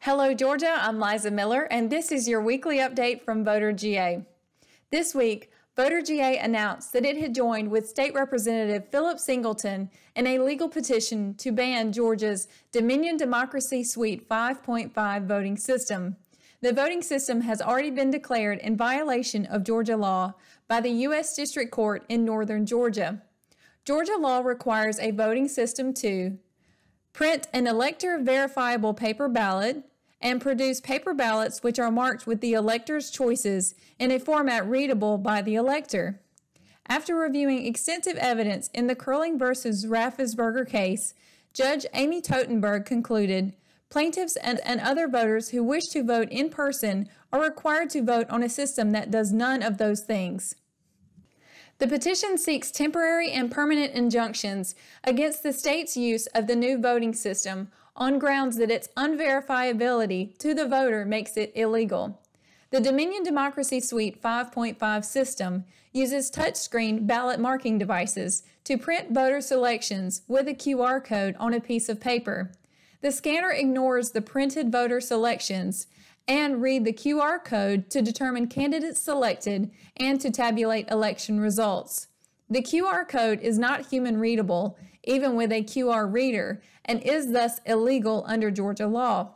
Hello, Georgia. I'm Liza Miller, and this is your weekly update from Voter GA. This week, Voter GA announced that it had joined with State Representative Philip Singleton in a legal petition to ban Georgia's Dominion Democracy Suite 5.5 voting system. The voting system has already been declared in violation of Georgia law by the U.S. District Court in northern Georgia. Georgia law requires a voting system to print an elector-verifiable paper ballot and produce paper ballots which are marked with the elector's choices in a format readable by the elector. After reviewing extensive evidence in the Curling versus Raffensperger case, Judge Amy Totenberg concluded, plaintiffs and other voters who wish to vote in person are required to vote on a system that does none of those things. The petition seeks temporary and permanent injunctions against the state's use of the new voting system on grounds that its unverifiability to the voter makes it illegal. The Dominion Democracy Suite 5.5 system uses touchscreen ballot marking devices to print voter selections with a QR code on a piece of paper. The scanner ignores the printed voter selections and read the QR code to determine candidates selected and to tabulate election results. The QR code is not human readable, even with a QR reader, and is thus illegal under Georgia law.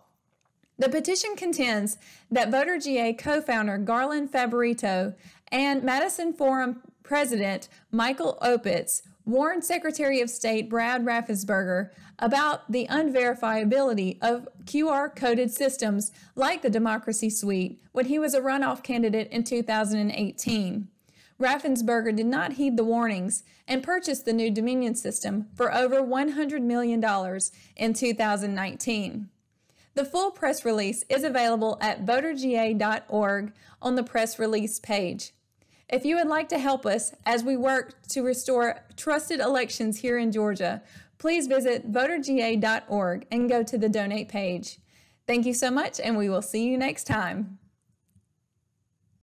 The petition contends that Voter GA co-founder Garland Favorito and Madison Forum President Michael Opitz warned Secretary of State Brad Raffensperger about the unverifiability of QR-coded systems like the Democracy Suite when he was a runoff candidate in 2018. Raffensperger did not heed the warnings and purchased the new Dominion system for over $100 million in 2019. The full press release is available at voterga.org on the press release page. If you would like to help us as we work to restore trusted elections here in Georgia, please visit voterga.org and go to the donate page. Thank you so much, and we will see you next time.